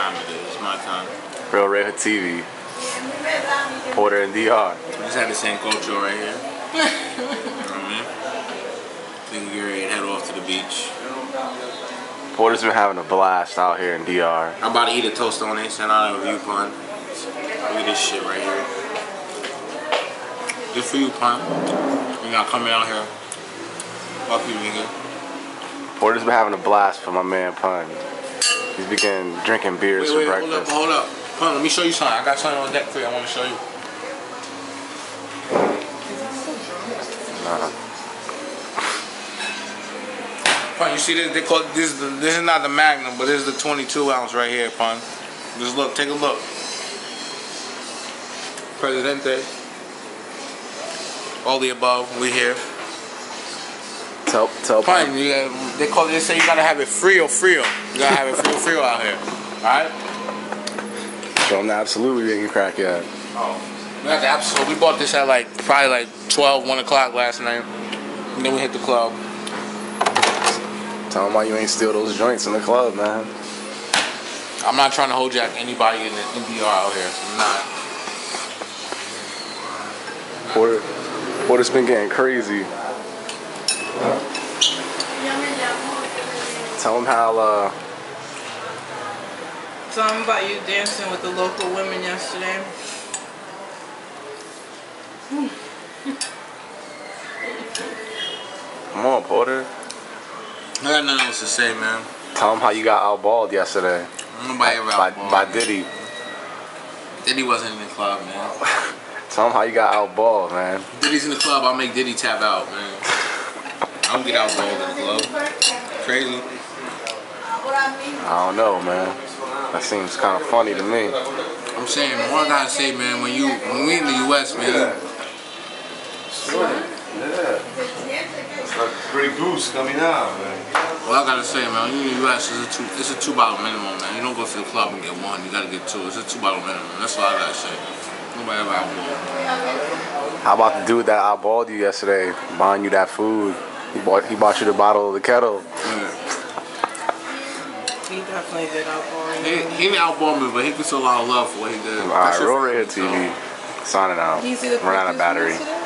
time it is. It's my time. Real Rayhood TV. Porter and DR. We just had the sancocho right here. You know what I mean? Then Gary and head off to the beach. Porter's been having a blast out here in DR. I'm about to eat a toast on it, send out a review pun. Look at this shit right here. Good for you, pun. You're not coming out here. Fuck you, nigga. Porter's been having a blast for my man, pun. He's been drinking beers for breakfast. Hold up. Pun, let me show you something. I got something on deck for you. I want to show you. Pun, you see this? They call this is not the Magnum, but this is the 22 ounce right here, Pun. Just look. Take a look. Presidente. All the above. We here. Tell Pun. They call it. They say you gotta have it frio. You gotta have it frio out here. All right. So I'm not absolutely getting crack yet. Oh, not the absolute. We bought this at like probably like 12, 1 o'clock last night. And then we hit the club. Tell them why you ain't steal those joints in the club, man. I'm not trying to hojack anybody in the DR out here. I'm not. Porter's been getting crazy. Tell them how. Something about you dancing with the local women yesterday. Come on, Porter. I got nothing else to say, man. Tell him how you got outballed yesterday. Nobody ever outballed. By Diddy. Diddy wasn't in the club, man. Tell him how you got outballed, man. Diddy's in the club. I'll make Diddy tap out, man. I don't get outballed in the club. Crazy. I don't know, man. That seems kind of funny to me. I'm saying, all I gotta say, man, when we in the U.S., man. It's like Grey Goose coming out, man. All I gotta say, man, when you in the U.S., it's a $2 minimum, man. You don't go to the club and get one, you gotta get two. It's a $2 minimum. That's all I gotta say. Nobody ever outballed. How about the dude that eyeballed you yesterday, buying you that food? He bought you the bottle of the kettle. He definitely did outball me. He didn't outball me, but he gets a lot of love for what he did. All right, RealRayhood TV. Signing out. We're out of battery.